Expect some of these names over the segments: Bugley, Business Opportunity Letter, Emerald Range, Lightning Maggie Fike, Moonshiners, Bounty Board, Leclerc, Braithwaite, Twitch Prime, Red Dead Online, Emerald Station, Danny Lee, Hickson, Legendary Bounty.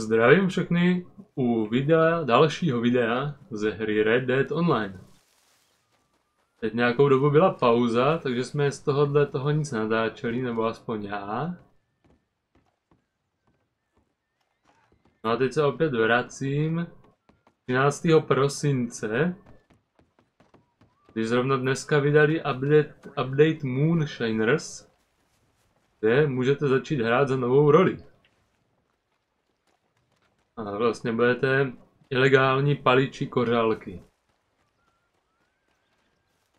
Zdravím všechny u videa, dalšího videa ze hry Red Dead Online. Teď nějakou dobu byla pauza, takže jsme z tohohle toho nic natáčeli, nebo aspoň já. No a teď se opět vracím 13. prosince, když zrovna dneska vydali update Moonshiners, kde můžete začít hrát za novou roli. A vlastně budete ilegální paliči kořálky.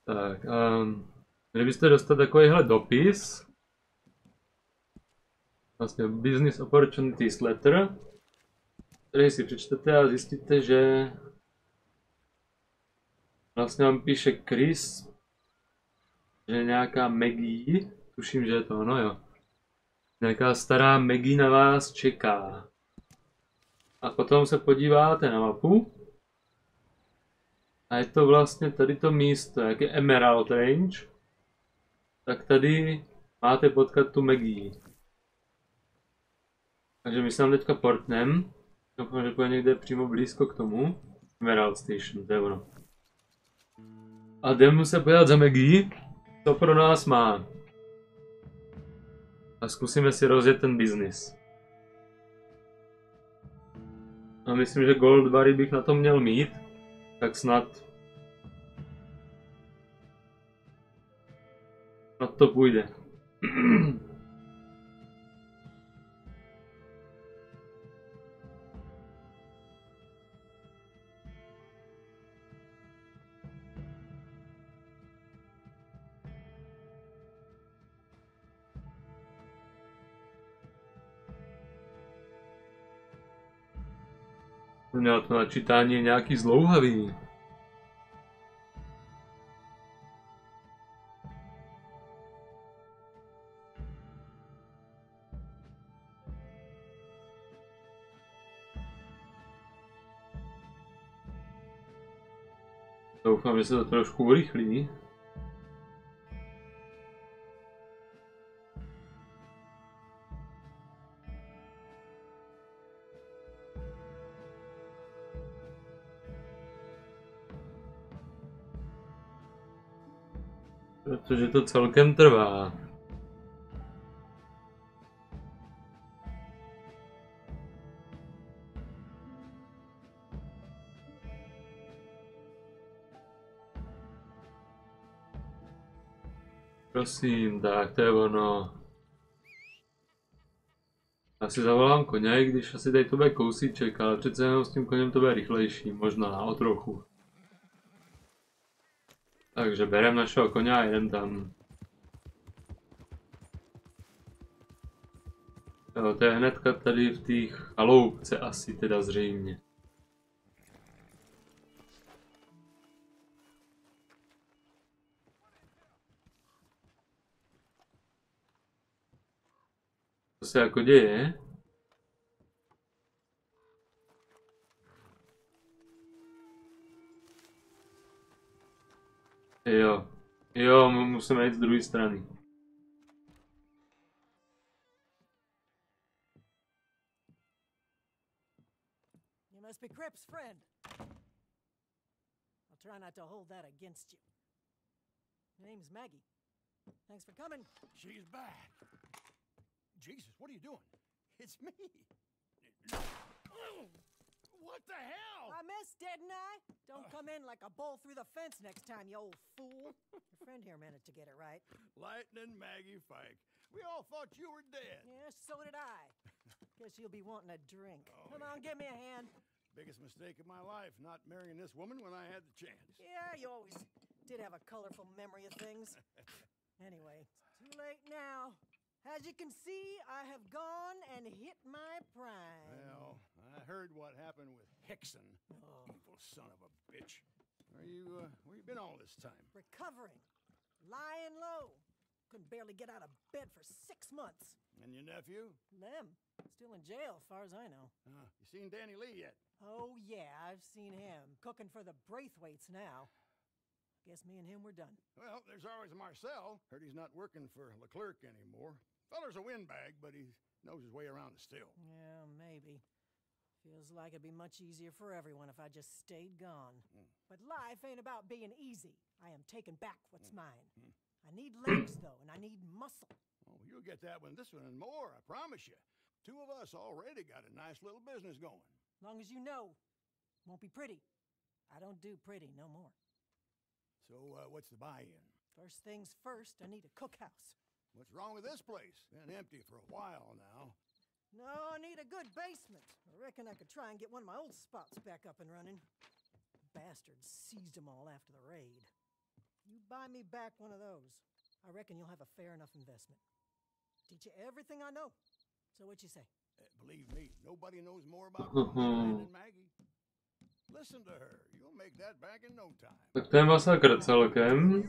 Tak, měli byste dostat takovýhle dopis. Vlastně Business Opportunity Letter, který si přečtete a zjistíte, že vlastně vám píše Chris, že nějaká Maggie, tuším, že je to ono, jo. Nějaká stará Maggie na vás čeká. A potom se podíváte na mapu. A je to vlastně tady to místo, jak je Emerald Range. Tak tady máte potkat tu Maggie. Takže my se tam teďka portnem. Doufám, že bude někde přímo blízko k tomu. Emerald Station, to je ono. A jdeme se podívat za Maggie, co pro nás má. A zkusíme si rozjet ten biznis. A myslím, že gold bary bych na to měl mít, tak snad to půjde. Měla to načítání je nějaký zlouhavý. Doufám, že se to trošku urychlí. Protože to celkem trvá. Prosím, tak to je ono. Já si zavolám koně, když asi tady to bude kousíček, ale přece jenom s tím koněm to bude rychlejší, možná o trochu. Takže berem našeho koně a jdem tam. Jo, to je hnedka tady v té chaloupce asi teda zřejmě. Co se jako děje? Jo, jo, my musíme jít z druhé strany. You must be Crip's friend. I'll try not to hold that against you. Your name's Maggie. Thanks for coming. She's back. Jesus, what are you doing? It's me. What the hell? I missed, didn't I? Don't come in like a bull through the fence next time, you old fool. Your friend here managed to get it right. Lightning Maggie Fike. We all thought you were dead. Yeah, so did I. Guess you'll be wanting a drink. Oh, come on, give me a hand. Biggest mistake of my life, not marrying this woman when I had the chance. Yeah, you always did have a colorful memory of things. Anyway, it's too late now. As you can see, I have gone and hit my prime. Well, I heard what happened with Hickson. Oh. Evil son of a bitch. Where you been all this time? Recovering. Lying low. Couldn't barely get out of bed for 6 months. And your nephew? Lem. Still in jail, as far as I know. You seen Danny Lee yet? Oh, yeah, I've seen him. Cooking for the Braithwaites now. Guess me and him were done. Well, there's always Marcel. Heard he's not working for Leclerc anymore. Feller's a windbag, but he knows his way around the still. Yeah, maybe. Feels like it'd be much easier for everyone if I just stayed gone. But life ain't about being easy. I am taking back what's mine. I need legs, though, and I need muscle. Oh, you'll get that one, this one, and more, I promise you. Two of us already got a nice little business going. Long as you know, won't be pretty. I don't do pretty no more. So, what's the buy-in? First things first, I need a cookhouse. What's wrong with this place? Been empty for a while now. No, I need a good basement. I reckon I could try and get one of my old spots back up and running. Bastards seized them all after the raid. You buy me back one of those, I reckon you'll have a fair enough investment. Teach you everything I know. So what you say? Believe me, nobody knows more about Moonshine than Maggie. Listen to her. You'll make that back in no time. Tak to je vlastně celkem.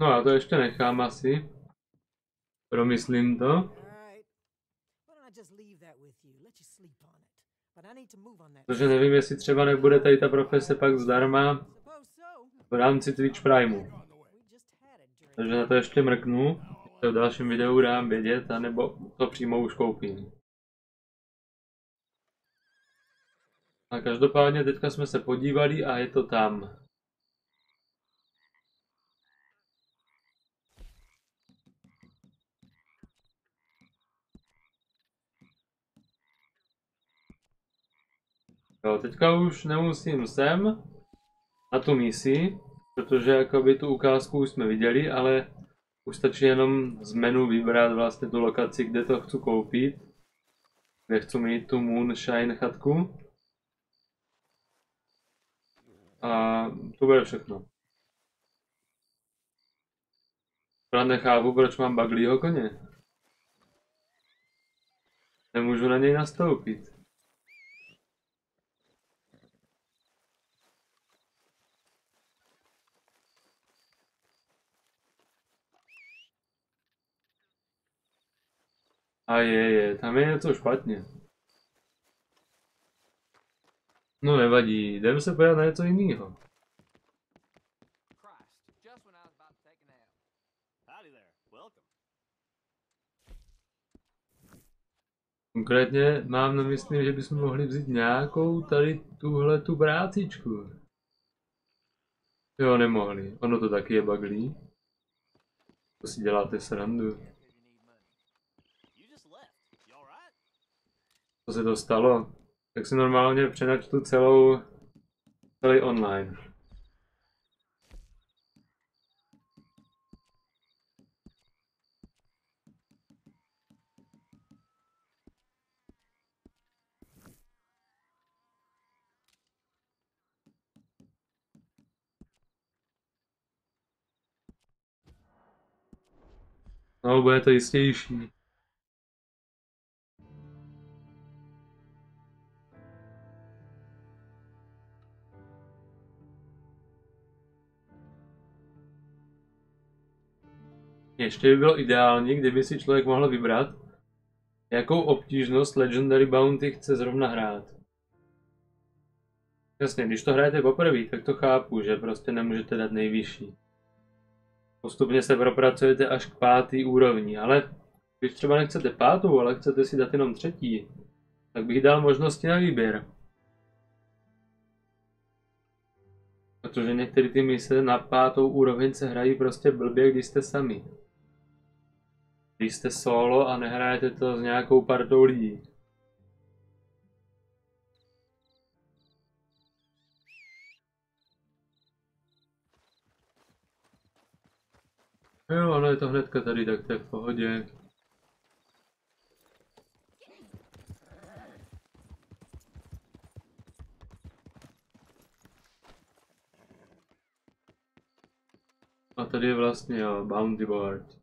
No a to ještě nechám asi. Promyslím to. Protože nevím, jestli třeba nebude tady ta profese pak zdarma v rámci Twitch Primeu. Takže na to ještě mrknu, to v dalším videu dám vědět, anebo to přímo už koupím. A každopádně teďka jsme se podívali a je to tam. Jo, teďka už nemusím sem na tu misi, protože jakoby tu ukázku už jsme viděli, ale už stačí jenom z menu vybrat vlastně tu lokaci, kde to chci koupit, kde chci mít tu Moonshine chatku. A to bude všechno. Právě nechápu, proč mám Bugleyho koně. Nemůžu na něj nastoupit. A je, tam je něco špatně. No nevadí, jdeme se podívat na něco jiného. Konkrétně mám na mysli, že bychom mohli vzít nějakou tady tuhletu prácičku. Jo, nemohli, ono to taky je buglý. To si děláte srandu. Co se to stalo, tak si normálně přenačtu celý online. No, bude to jistější. Ještě by bylo ideální, kdyby si člověk mohl vybrat, jakou obtížnost Legendary Bounty chce zrovna hrát. Jasně, když to hrajete poprvé, tak to chápu, že prostě nemůžete dát nejvyšší. Postupně se propracujete až k 5. úrovni, ale když třeba nechcete 5, ale chcete si dát jenom 3, tak bych dal možnosti na výběr. Protože některé ty mise na 5. úroveň se hrají prostě blbě, když jste sami. Když jste solo a nehrajete to s nějakou partou lidí. Jo, ono je to hnedka tady, tak to je v pohodě. A tady je vlastně jo, Bounty Board.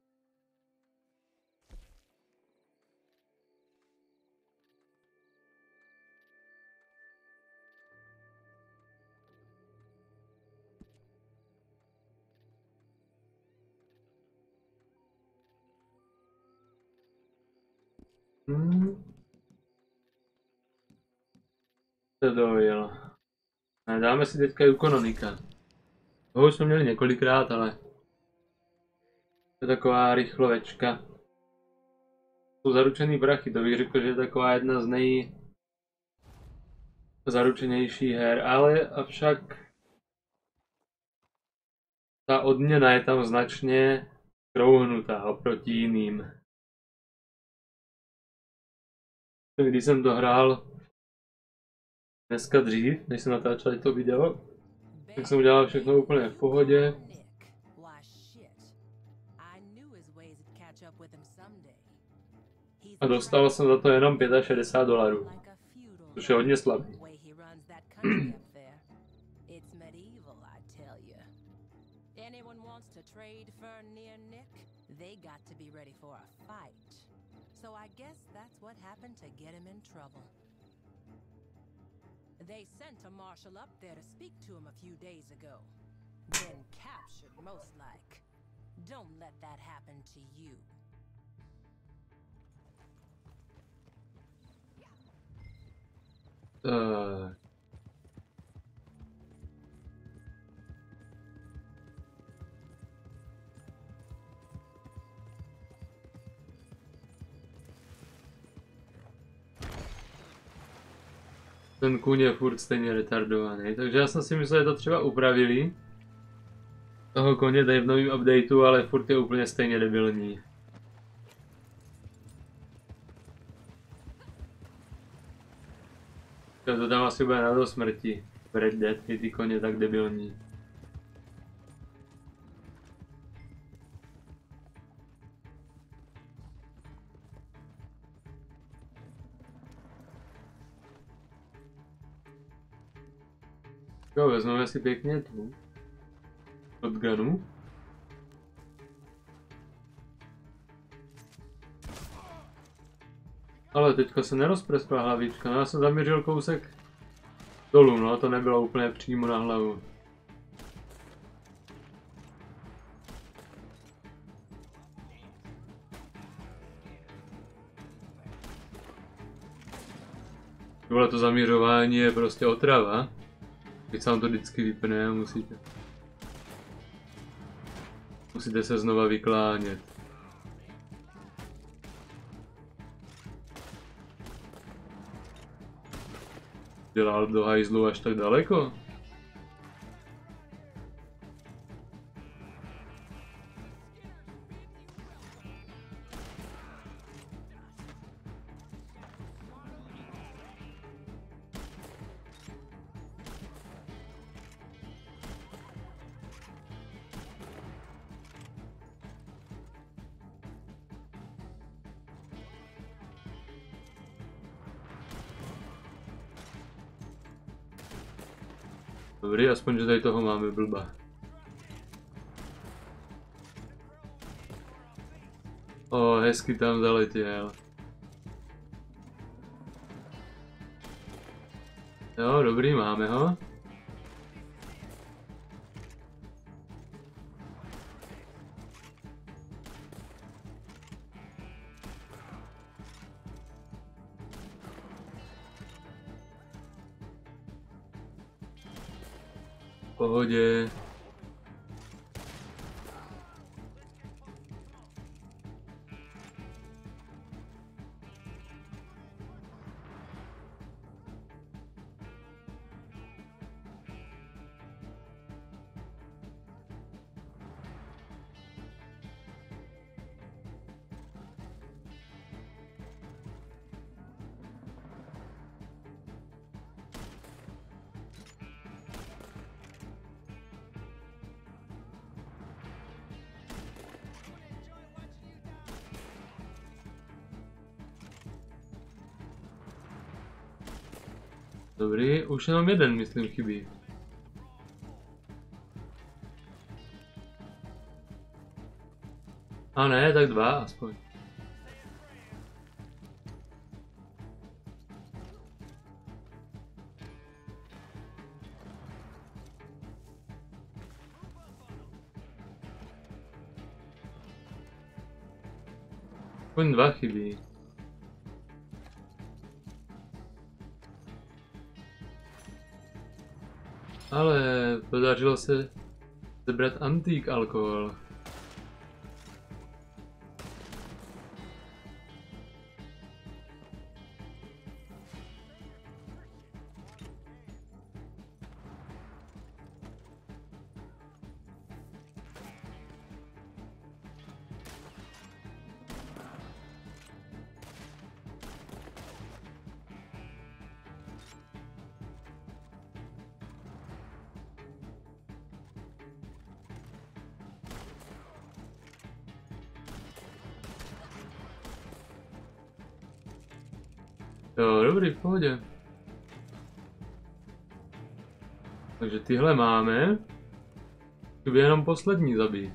To dojel. Dáme si teďka i u Kanonika. Toho už jsme měli několikrát, ale... To je taková rychlovečka. Jsou zaručený brachy, to bych řekl, že je taková jedna z nejzaručenějších her, ale avšak... Ta odměna je tam značně krouhnutá oproti jiným. Když jsem to hrál dneska dřív, než jsem natáčel to video, tak jsem udělal všechno úplně v pohodě. A dostal jsem za to jenom $65, což je hodně slabý. So I guess that's what happened to get him in trouble. They sent a marshal up there to speak to him a few days ago. Then captured, most like. Don't let that happen to you. Ten kůň je furt stejně retardovaný, takže já jsem si myslel, že to třeba upravili. Toho koně dají v novém updateu, ale furt je úplně stejně debilní. To tam asi bude na do smrti. V Red Dead je ty koně tak debilní. Jo, vezmeme si pěkně tu shotgunu. Ale teďka se nerozpreskla hlavička, no já jsem zaměřil kousek dolů, no to nebylo úplně přímo na hlavu. Tohle to zaměřování je prostě otrava. Teď se vám to vždycky vypne a musíte se znova vyklánět. Dělal do hajzlu až tak daleko? Dobrý, aspoň, že tady toho máme blba. O, hezky tam zaletěl. Jo, dobrý, máme ho. Pohodě. Dobrý, už jenom jeden, myslím, chybí. A ne, tak dva aspoň. Aspoň dva chybí. Ale podařilo se zebrat antík alkohol. Jo, dobrý, v pohodě. Takže tyhle máme. Chci jenom poslední zabít.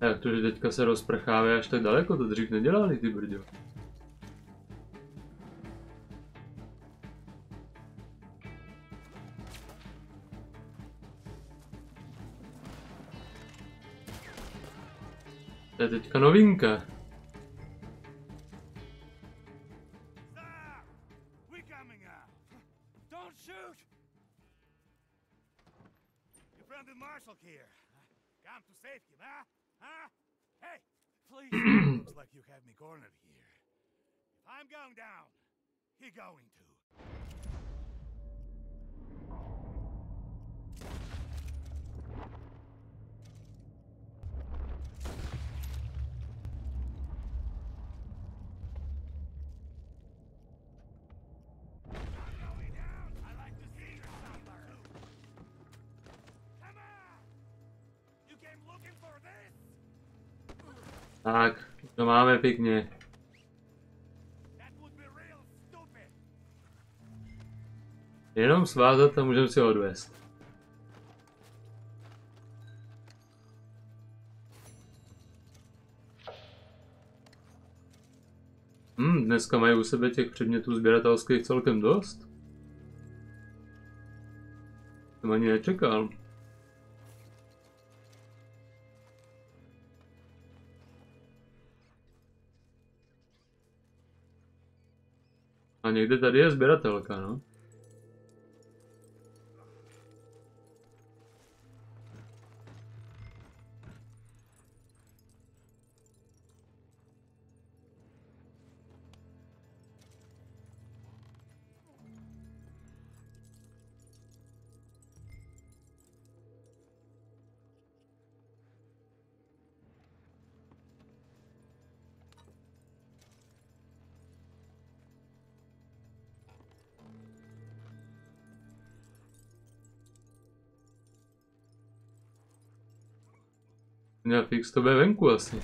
Jak to, že teďka se rozprchávají až tak daleko, to dřív nedělali, ty brďo. To je teďka novinka. Tak, to máme pěkně. Jenom svázat a můžeme si ho odvést. Dneska mají u sebe těch předmětů sběratelských celkem dost. Jsem ani nečekal. A někde tady je sběratelka, no. Já fix to bude venku asi.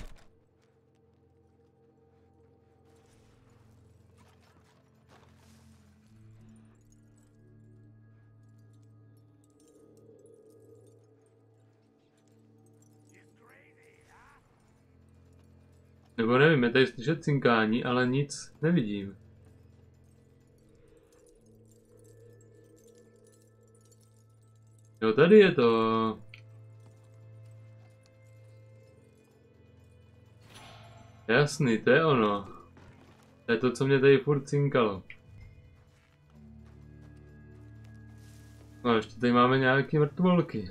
Nebo nevím, je tady slyšet cinkání, ale nic nevidím. Jo, tady je to. Jasný, to je ono. To je to, co mě tady furt cinkalo. No, ještě tady máme nějaké mrtvolky.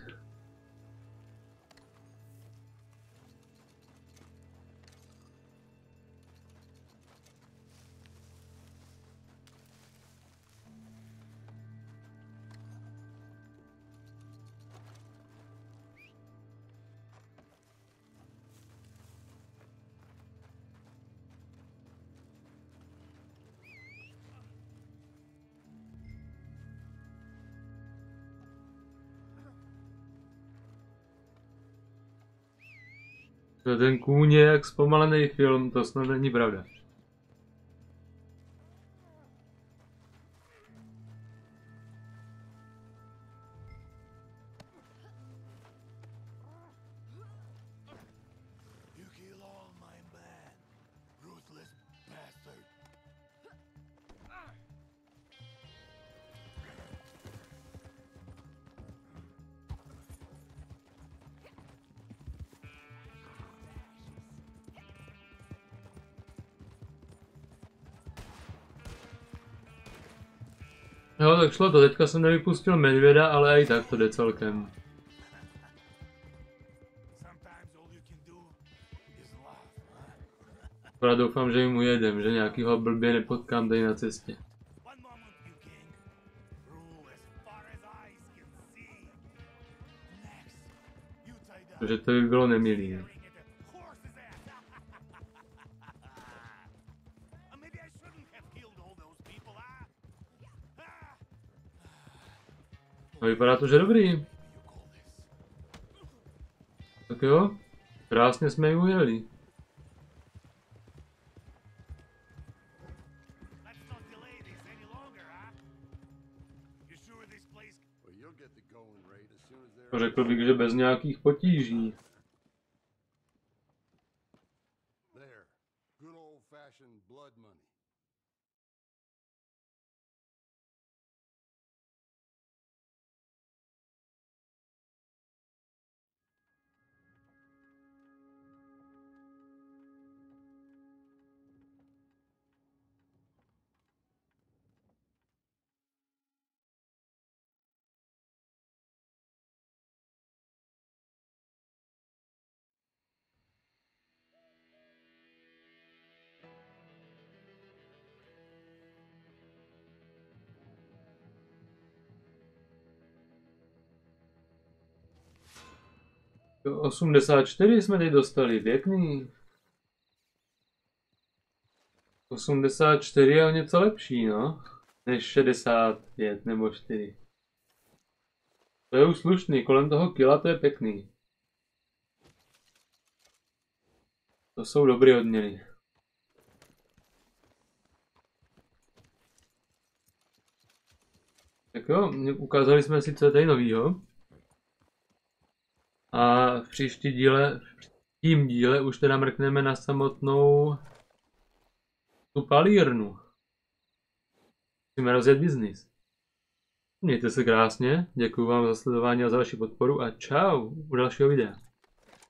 Ten kůň je jak zpomalený film, to snad není pravda. Jo, tak šlo to, teďka jsem nevypustil medvěda, ale i tak to jde celkem. Akorát doufám, že jim ujedem, že nějakýho blbě nepotkám tady na cestě. Protože to by bylo nemilý. No vypadá to, že dobrý. Tak jo, krásně jsme ji ujeli. Řekl bych, že bez nějakých potíží. Do 84 jsme tady dostali, pěkný. 84 je o něco lepší, no, než 65 nebo 4. To je už slušný, kolem toho kila to je pěkný. To jsou dobrý odměny. Tak jo, ukázali jsme si, co je tady novýho. A v příští díle, už teda mrkneme na samotnou tu palírnu. Musíme rozjet biznis. Mějte se krásně, děkuji vám za sledování a za vaši podporu a čau u dalšího videa.